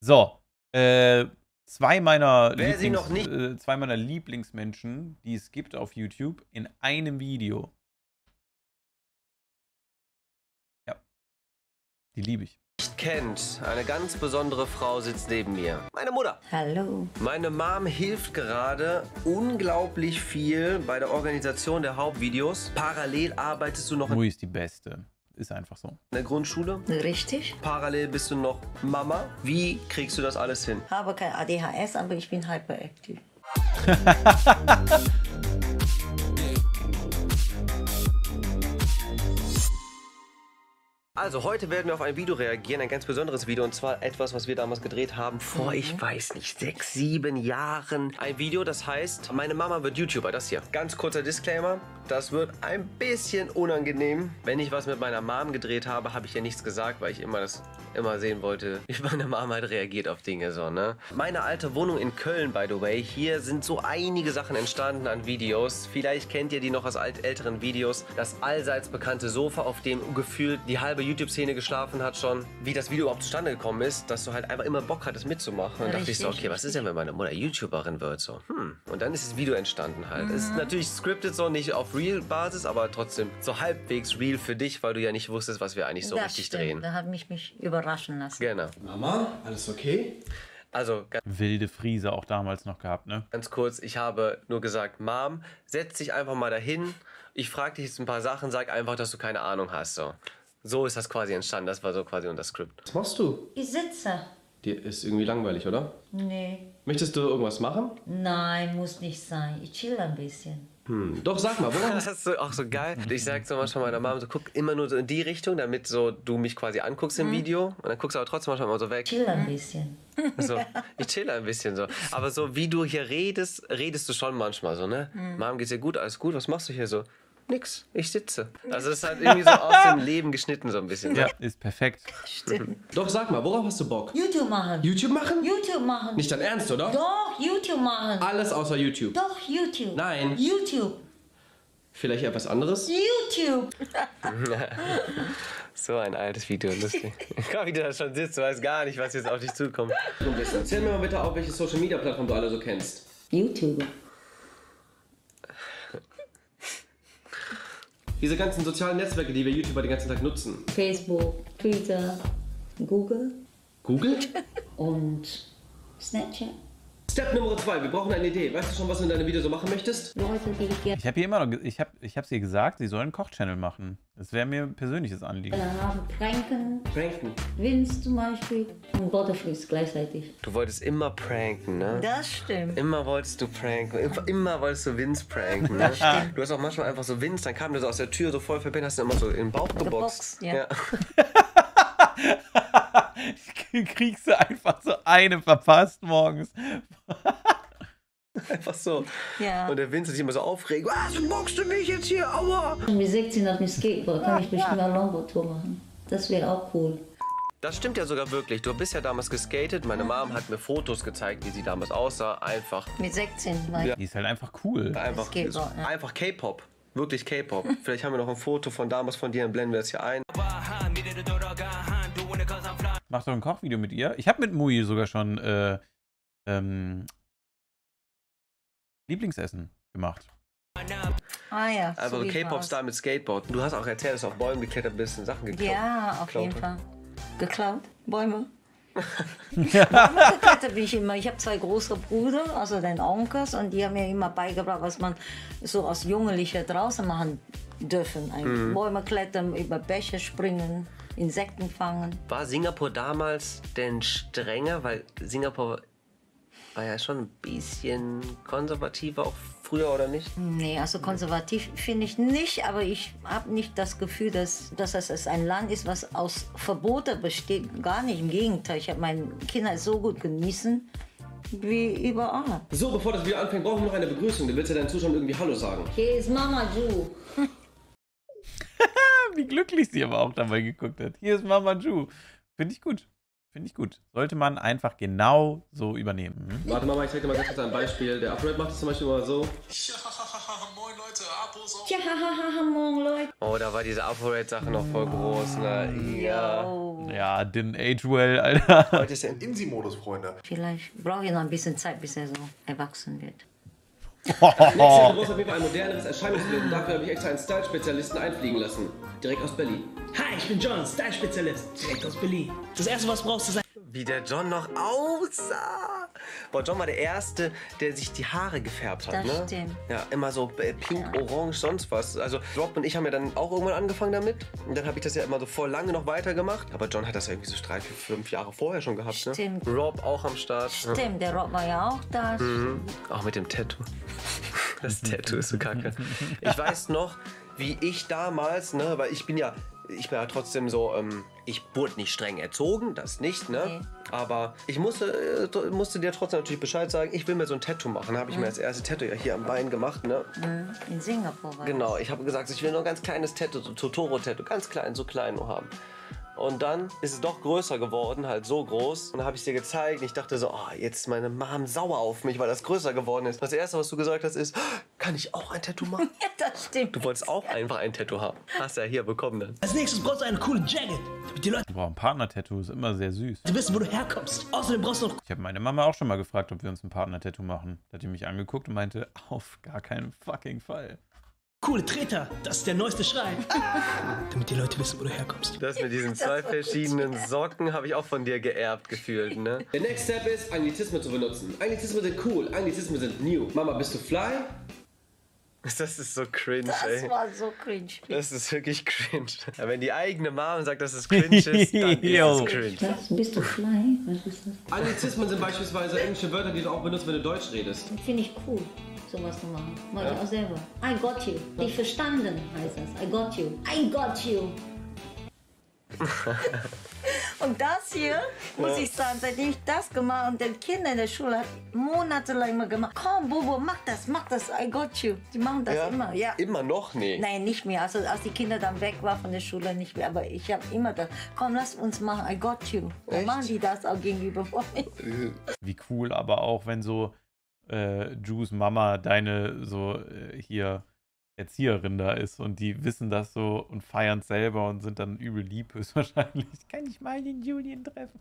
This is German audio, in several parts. So, zwei meiner Lieblingsmenschen, die es gibt auf YouTube, in einem Video. Ja, die liebe ich. Kennt. Eine ganz besondere Frau sitzt neben mir. Meine Mutter. Hallo. Meine Mom hilft gerade unglaublich viel bei der Organisation der Hauptvideos. Parallel arbeitest du noch in... Mui ist die Beste. Ist einfach so. In der Grundschule? Richtig. Parallel bist du noch Mama. Wie kriegst du das alles hin? Ich habe kein ADHS, aber ich bin hyperaktiv. Also, heute werden wir auf ein Video reagieren, ein ganz besonderes Video, und zwar etwas, was wir damals gedreht haben vor, ich weiß nicht, 6, 7 Jahren. Ein Video, das heißt, meine Mama wird YouTuber, das hier. Ganz kurzer Disclaimer, das wird ein bisschen unangenehm. Wenn ich was mit meiner Mom gedreht habe, habe ich ja nichts gesagt, weil ich immer sehen wollte, wie meine Mama halt reagiert auf Dinge so, ne? Meine alte Wohnung in Köln, by the way, hier sind so einige Sachen entstanden an Videos. Vielleicht kennt ihr die noch aus älteren Videos. Das allseits bekannte Sofa, auf dem gefühlt die halbe YouTube-Szene geschlafen hat schon, wie das Video überhaupt zustande gekommen ist, dass du halt einfach immer Bock hattest mitzumachen. Und dachte ich so, okay, was ist denn, wenn meine Mutter YouTuberin wird? So, Und dann ist das Video entstanden halt. Es ist natürlich scripted so, nicht auf Real-Basis, aber trotzdem so halbwegs real für dich, weil du ja nicht wusstest, was wir eigentlich so richtig drehen. Da hat mich überraschen lassen. Genau. Mama, alles okay? Also, wilde Friese auch damals noch gehabt, ne? Ganz kurz, ich habe nur gesagt, Mom, setz dich einfach mal dahin. Ich frage dich jetzt ein paar Sachen, sag einfach, dass du keine Ahnung hast, so. So ist das quasi entstanden, das war so quasi unser Skript. Was machst du? Ich sitze. Dir ist irgendwie langweilig, oder? Nee. Möchtest du irgendwas machen? Nein, muss nicht sein. Ich chill ein bisschen. Doch, sag mal, woran? Das ist so, auch so geil. Ich sag so manchmal meiner Mama so, guck immer nur so in die Richtung, damit so du mich quasi anguckst im Video. Und dann guckst du aber trotzdem manchmal immer so weg. Chill ein bisschen. So, ich chill ein bisschen so. Aber so wie du hier redest, redest du schon manchmal so, ne? Mom, geht's dir gut, alles gut, was machst du hier so? Nix, ich sitze. Also es ist halt irgendwie so aus dem Leben geschnitten so ein bisschen. Ja, ist perfekt. Stimmt. Doch, sag mal, worauf hast du Bock? YouTube machen. YouTube machen? YouTube machen. Nicht dein Ernst, oder? Doch, YouTube machen. Alles außer YouTube. Doch, YouTube. Nein. YouTube. Vielleicht etwas anderes? YouTube. So ein altes Video, lustig. Wie du da schon sitzt, du weißt gar nicht, was jetzt auf dich zukommt. Erzähl mir mal bitte auf, welche Social-Media-Plattform du alle so kennst. YouTube. Diese ganzen sozialen Netzwerke, die wir YouTuber den ganzen Tag nutzen. Facebook, Twitter, Google. Google? Und Snapchat. Step Nummer 2, wir brauchen eine Idee. Weißt du schon, was du in deinem Video so machen möchtest? Ich habe hier immer noch, ich hab's ihr gesagt, sie sollen einen Koch-Channel machen. Das wäre mir ein persönliches Anliegen. Pranken. Pranken. Wins zum Beispiel. Und Butterflies gleichzeitig. Du wolltest immer pranken, ne? Das stimmt. Immer wolltest du pranken. Immer wolltest du Wins pranken, ne? Du hast auch manchmal einfach so Wins, dann kam der so aus der Tür so voll verpennt, hast du immer so in den Bauch geboxt. Ja. Kriegst du einfach so eine verpasst morgens. Einfach so. Ja. Und der Vincent ist immer so aufregend. Was boxst du mich jetzt hier? Aua! Mit 16 auf dem Skateboard kann ich bestimmt eine Longboard-Tour machen. Das wäre auch cool. Das stimmt ja sogar wirklich. Du bist ja damals geskatet. Meine Mom hat mir Fotos gezeigt, wie sie damals aussah. Einfach. Mit 16 war ich. Ja. Die ist halt einfach cool. Einfach K-Pop. Wirklich K-Pop. Vielleicht haben wir noch ein Foto von damals von dir, dann blenden wir das hier ein. Mach doch ein Kochvideo mit ihr. Ich habe mit Mui sogar schon Lieblingsessen gemacht. Ah ja. Also so K-Pop-Star mit Skateboard. Du hast auch erzählt, dass du auf Bäumen geklettert bist und Sachen geklaut. Ja, auf jeden Fall. Geklaut? Bäume? Bäume geklettert bin ich immer. Ich habe 2 große Brüder, also den Onkels, und die haben mir immer beigebracht, was man so als Jugendlicher draußen machen dürfen. Bäume klettern, über Bäche springen. Insekten fangen. War Singapur damals denn strenger? Weil Singapur war ja schon ein bisschen konservativer, auch früher, oder nicht? Nee, also konservativ finde ich nicht, aber ich habe nicht das Gefühl, dass es ein Land ist, was aus Verboten besteht. Gar nicht, im Gegenteil. Ich habe meine Kinder so gut genießen, wie überall. So, bevor das Video anfängt, brauchen wir noch eine Begrüßung. Du willst ja deinen Zuschauern irgendwie Hallo sagen. Hier ist Mama Ju. Wie glücklich sie aber auch dabei geguckt hat. Hier ist Mama Ju. Finde ich gut. Finde ich gut. Sollte man einfach genau so übernehmen. Mhm. Warte mal, ich zeig dir mal ganz kurz ein Beispiel. Der Upgrade macht es zum Beispiel mal so. Moin Leute. Oh, da war diese Upgrade-Sache noch voll groß, ne? Ja. Ja, didn't age well, Alter. Heute ist ja ein Insi-Modus, Freunde. Vielleicht brauche ich noch ein bisschen Zeit, bis er so erwachsen wird. Alessio groß auf jeden Fall ein moderneres Erscheinungsbild und dafür habe ich extra einen Style-Spezialisten einfliegen lassen. Direkt aus Berlin. Hi, ich bin John, Style-Spezialist. Direkt aus Berlin. Das erste, was brauchst du, ist ein... Wie der John noch aussah. Boah, John war der Erste, der sich die Haare gefärbt hat, das ne? Ja, immer so pink, ja, orange, sonst was. Also Rob und ich haben ja dann auch irgendwann angefangen damit. Und dann habe ich das ja immer so voll lange noch weitergemacht. Aber John hat das ja irgendwie so 3, 4, 5 Jahre vorher schon gehabt, stimmt, ne? Rob auch am Start. Stimmt, ja, der Rob war ja auch da. Mhm. Auch mit dem Tattoo. Das Tattoo ist so kacke. Ich weiß noch, wie ich damals, ne, weil ich bin ja trotzdem so, ich wurde nicht streng erzogen, das nicht, ne? Okay. Aber ich musste dir trotzdem natürlich Bescheid sagen, ich will mir so ein Tattoo machen. Da habe ich mir das erste Tattoo ja hier am Bein gemacht, ne? In Singapur war genau, ich habe gesagt, ich will nur ein ganz kleines Tattoo, so ein Totoro-Tattoo, ganz klein, so klein nur haben. Und dann ist es doch größer geworden, halt so groß. Und dann habe ich dir gezeigt und ich dachte so, oh, jetzt ist meine Mom sauer auf mich, weil das größer geworden ist. Das Erste, was du gesagt hast, ist, kann ich auch ein Tattoo machen? Ja, das stimmt. Du wolltest auch einfach ein Tattoo haben. Hast ja hier bekommen dann. Als nächstes brauchst du eine coole Jacket. Die Leute brauchen Partner-Tattoo, ist immer sehr süß. Du wissen, wo du herkommst. Außerdem brauchst du noch... Ich habe meine Mama auch schon mal gefragt, ob wir uns ein Partner-Tattoo machen. Da hat die mich angeguckt und meinte, auf gar keinen fucking Fall. Coole Treter, das ist der neueste Schrei. Damit die Leute wissen, wo du herkommst. Das mit diesen zwei verschiedenen Socken habe ich auch von dir geerbt gefühlt, ne? Der next step ist, Anglizismen zu benutzen. Anglizismen sind cool, Anglizismen sind new. Mama, bist du fly? Das ist so cringe, ey. Das war so cringe. Das ist wirklich cringe. Ja, wenn die eigene Mama sagt, dass es cringe ist, dann ist es cringe. Was? Bist du fly? Was ist das? Anglizismen sind beispielsweise englische Wörter, die du auch benutzt, wenn du Deutsch redest. Das finde ich cool. Sowas zu machen. Wollte ich auch selber. I got you. Nicht verstanden heißt das. I got you. I got you. Und das hier, muss ich sagen, seitdem ich das gemacht und den Kindern in der Schule monatelang immer gemacht. Komm, Bobo, mach das, I got you. Die machen das immer, ja. Immer noch nicht? Nein, nicht mehr. Also als die Kinder dann weg waren von der Schule, nicht mehr. Aber ich habe immer das, komm, lass uns machen, I got you. Dann machen die das auch gegenüber von mir. Wie cool, aber auch wenn so Jus Mama deine so hier Erzieherin da ist und die wissen das so und feiern es selber und sind dann übel lieb höchstwahrscheinlich. Kann ich mal den Julian treffen?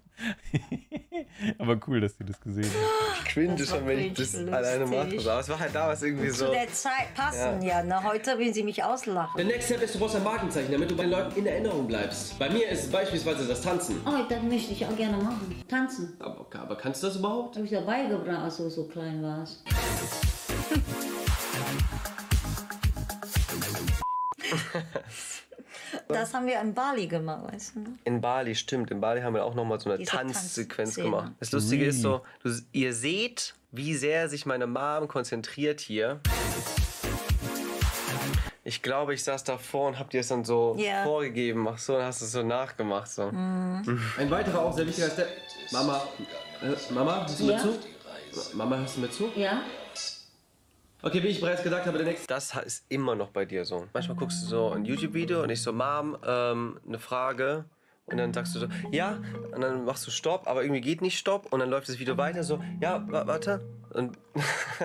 Aber cool, dass du das gesehen hast. Cringe ist schon, wenn ich das alleine mache. Aber es war halt damals irgendwie so. Zu der Zeit passen, ja. Na, heute will sie mich auslachen. Der nächste Step ist, du brauchst ein Markenzeichen, damit du bei den Leuten in Erinnerung bleibst. Bei mir ist es beispielsweise das Tanzen. Oh, das möchte ich auch gerne machen. Tanzen. Aber kannst du das überhaupt? Habe ich dabei gebracht, als du so klein warst. Das haben wir in Bali gemacht, weißt du? Ne? In Bali, stimmt. In Bali haben wir auch nochmal so eine Tanzsequenz gemacht. Das Lustige ist so, ihr seht, wie sehr sich meine Mom konzentriert hier. Ich glaube, ich saß davor und hab dir es dann so vorgegeben. Ach so, dann hast du es so nachgemacht. So. Mhm. Ein weiterer auch sehr wichtiger Step. Mama, Mama, hörst du mir zu? Mama, hörst du mir zu? Ja. Okay, wie ich bereits gesagt habe, der nächste... Das ist immer noch bei dir so. Manchmal guckst du so ein YouTube-Video und ich so, Mom, eine Frage. Und dann sagst du so, ja. Und dann machst du Stopp, aber irgendwie geht nicht Stopp. Und dann läuft das Video weiter so, ja, warte. Und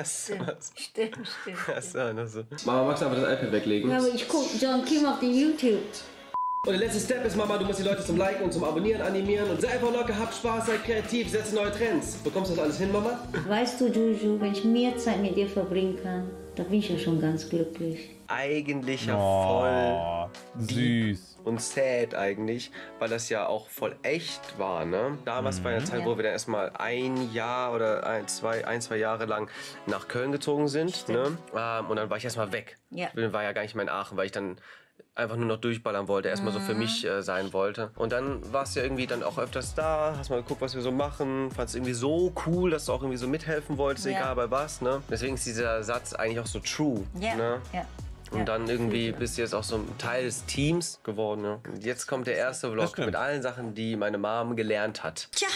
stimmt. Mama, magst du einfach das iPad weglegen? Ja, aber ich guck John Kim auf den YouTube. Und der letzte Step ist, Mama, du musst die Leute zum Liken und zum Abonnieren animieren und sei einfach locker, hab Spaß, sei kreativ, setze neue Trends. Bekommst du das alles hin, Mama? Weißt du, Juju, wenn ich mehr Zeit mit dir verbringen kann, da bin ich ja schon ganz glücklich. Eigentlich ja voll süß und sad eigentlich, weil das ja auch voll echt war, ne? Damals war eine Zeit, wo wir dann erstmal ein Jahr oder ein, zwei Jahre lang nach Köln gezogen sind, ne? Und dann war ich erstmal weg. Ja. Ich war ja gar nicht mehr in Aachen, weil ich dann einfach nur noch durchballern wollte, erstmal so für mich sein wollte. Und dann warst du ja irgendwie dann auch öfters da, hast mal geguckt, was wir so machen, fandst irgendwie so cool, dass du auch irgendwie so mithelfen wolltest, egal bei was, ne? Deswegen ist dieser Satz eigentlich auch so true, ne? Und dann irgendwie bist du jetzt auch so ein Teil des Teams geworden, ne? Und jetzt kommt der erste Vlog mit allen Sachen, die meine Mom gelernt hat. Tja,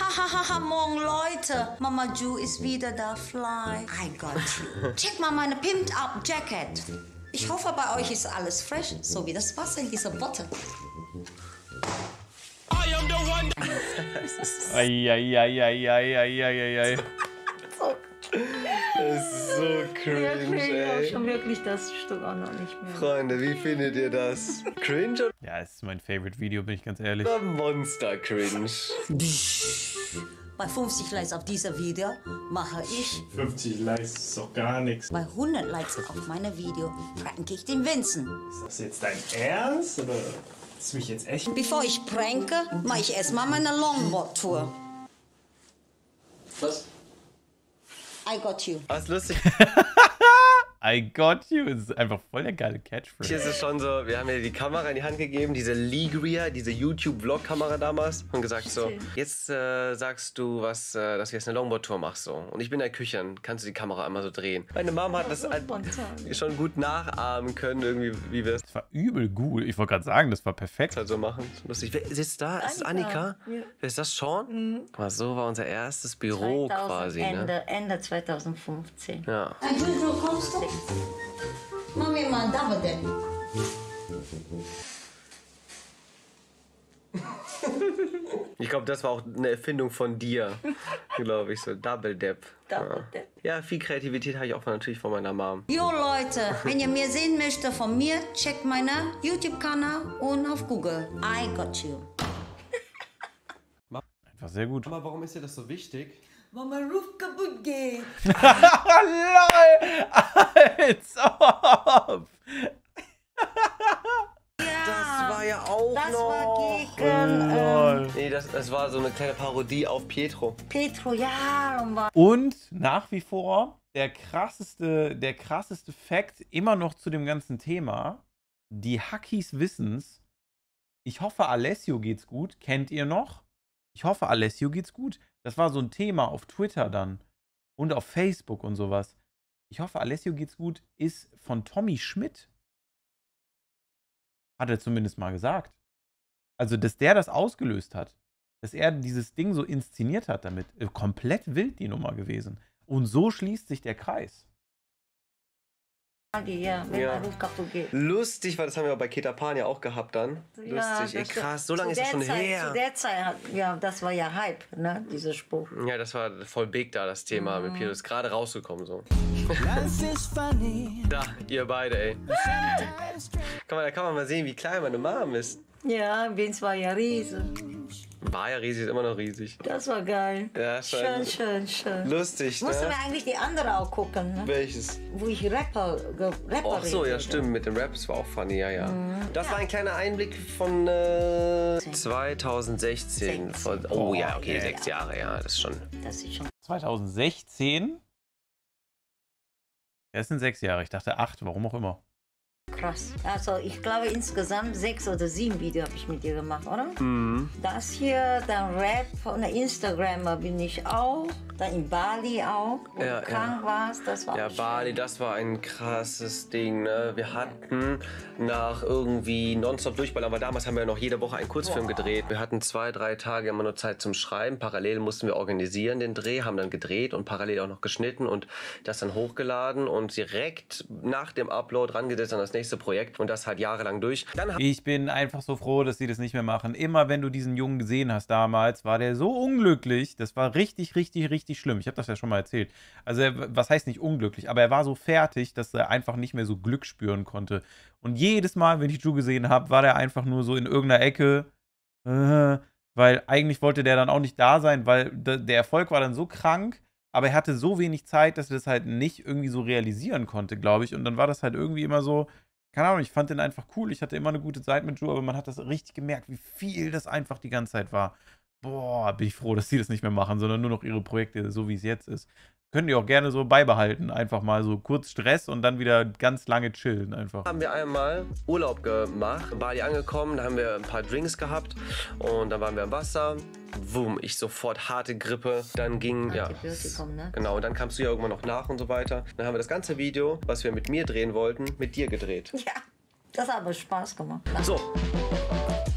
morgen Leute, Mama Ju ist wieder da, fly. I got you. Check mal meine pimped up Jacket. Ich hoffe, bei euch ist alles fresh, so wie das Wasser in dieser Bottle. I am the one. Eieieiei. Das ist so cringe, ey. Ich schon wirklich das Stück auch noch nicht mehr. Freunde, wie findet ihr das? Cringe? Ja, es ist mein Favorite-Video, bin ich ganz ehrlich. Monster-Cringe. Bei 50 Likes auf dieser Video mache ich... 50 Likes ist doch gar nichts. Bei 100 Likes auf meiner Video pranke ich den Vincent. Ist das jetzt dein Ernst? Oder ist das mich jetzt echt? Bevor ich pranke, mache ich erstmal meine Longboard-Tour. Was? I got you. Was lustig. I got you. Das ist einfach voll der geile Catchphrase. Hier ist es schon so, wir haben ihr die Kamera in die Hand gegeben, diese Ligria, diese YouTube-Vlog-Kamera damals und gesagt so, jetzt sagst du, was, dass du jetzt eine Longboard-Tour machst so. Und ich bin in der Küche, dann kannst du die Kamera einmal so drehen. Meine Mama hat das schon gut nachahmen können, irgendwie, wie wir das... Das war übel gut. Ich wollte gerade sagen, das war perfekt. Halt so machen. Lustig. Wer sitzt da? Annika. Ist das Annika? Ja. Wer ist das? Sean? Mhm. Guck mal, so war unser erstes Büro quasi. Ende 2015. Ja. Kommst du? Mami, mal Double Dip. Ich glaube, das war auch eine Erfindung von dir, glaube ich, so Double Dip. Double Dip. Ja, viel Kreativität habe ich auch natürlich von meiner Mom. Jo Leute, wenn ihr mehr sehen möchtet von mir, checkt meinen YouTube-Kanal und auf Google. I got you. Einfach sehr gut. Aber warum ist dir das so wichtig? Weil mein Ruf kaputt geht. LOL! Als ob! Das war ja auch noch. Das war gegen... Nee, das war so eine kleine Parodie auf Pietro. Pietro, ja. Und nach wie vor der krasseste Fact immer noch zu dem ganzen Thema. Die Hackies wissen's. Ich hoffe, Alessio geht's gut. Kennt ihr noch? Ich hoffe, Alessio geht's gut. Das war so ein Thema auf Twitter dann und auf Facebook und sowas. Ich hoffe, Alessio geht's gut, ist von Tommy Schmidt. Hat er zumindest mal gesagt. Also, dass der das ausgelöst hat. Dass er dieses Ding so inszeniert hat damit. Komplett wild die Nummer gewesen. Und so schließt sich der Kreis. Ja, wenn der Ruf kaputt geht. Lustig, weil das haben wir bei Ketapan ja auch gehabt dann. Ja, lustig, ey, krass, so lange ist das schon her. Zu der Zeit, ja, das war ja Hype, ne, dieser Spruch. Ja, das war voll big da, das Thema mit Pietro. Ist gerade rausgekommen so. Das ist funny. Da, ihr beide, ey. Da kann man mal sehen, wie klein meine Mom ist. Ja, Vince war ja riesig. War ja riesig, ist immer noch riesig. Das war geil. Ja, schön. Lustig, ne? Mussten wir eigentlich die andere auch gucken, ne? Welches? Wo ich Rapper Ach so, ja stimmt, mit dem Rap, das war auch funny, ja. Mhm. Das war ein kleiner Einblick von 2016. Oh ja, okay, 6 Jahre, ja, das ist schon. Das ist schon. 2016? Das sind 6 Jahre, ich dachte 8, warum auch immer. Krass. Also ich glaube insgesamt 6 oder 7 Videos habe ich mit dir gemacht, oder? Mhm. Das hier, dann Rap und Instagram bin ich auch. Dann in Bali auch, wo du krank warst. Das war Bali, das war ein krasses Ding, ne? Wir hatten nach irgendwie nonstop Durchball, aber damals haben wir ja noch jede Woche einen Kurzfilm gedreht. Wir hatten 2, 3 Tage immer nur Zeit zum Schreiben. Parallel mussten wir organisieren den Dreh, haben dann gedreht und parallel auch noch geschnitten und das dann hochgeladen und direkt nach dem Upload rangesetzt an das nächste Projekt und das halt jahrelang durch. Dann ich bin einfach so froh, dass sie das nicht mehr machen. Immer wenn du diesen Jungen gesehen hast damals, war der so unglücklich. Das war richtig schlimm. Ich habe das ja schon mal erzählt. Also was heißt nicht unglücklich, aber er war so fertig, dass er einfach nicht mehr so Glück spüren konnte. Und jedes Mal, wenn ich Ju gesehen habe, war der einfach nur so in irgendeiner Ecke, weil eigentlich wollte der dann auch nicht da sein, weil der Erfolg war dann so krank. Aber er hatte so wenig Zeit, dass er das halt nicht irgendwie so realisieren konnte, glaube ich. Und dann war das halt irgendwie immer so, keine Ahnung, ich fand den einfach cool. Ich hatte immer eine gute Zeit mit Ju, aber man hat das richtig gemerkt, wie viel das einfach die ganze Zeit war. Boah, bin ich froh, dass sie das nicht mehr machen, sondern nur noch ihre Projekte, so wie es jetzt ist. Können die auch gerne so beibehalten. Einfach mal so kurz Stress und dann wieder ganz lange chillen einfach. Haben wir einmal Urlaub gemacht, in Bali angekommen, da haben wir ein paar Drinks gehabt und dann waren wir im Wasser. Boom, ich sofort harte Grippe. Dann ging, ne? Genau, und dann kamst du ja irgendwann noch nach und so weiter. Dann haben wir das ganze Video, was wir mit mir drehen wollten, mit dir gedreht. Ja, das hat aber Spaß gemacht. So.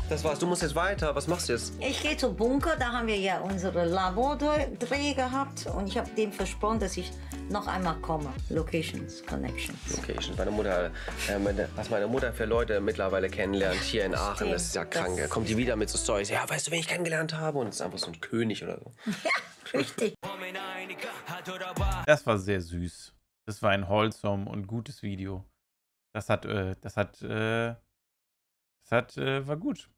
Das war's, du musst jetzt weiter. Was machst du jetzt? Ich gehe zum Bunker, da haben wir ja unsere Labordreh gehabt und ich habe dem versprochen, dass ich Noch einmal Komma. Locations, Connections. Locations. Meine Mutter, was meine Mutter für Leute mittlerweile kennenlernt hier in Aachen, das ist ja krank. Da kommt die wieder mit so Storys. Ja, weißt du, wen ich kennengelernt habe? Und ist einfach so ein König oder so. Ja, richtig. Das war sehr süß. Das war ein wholesome und gutes Video. Das war gut.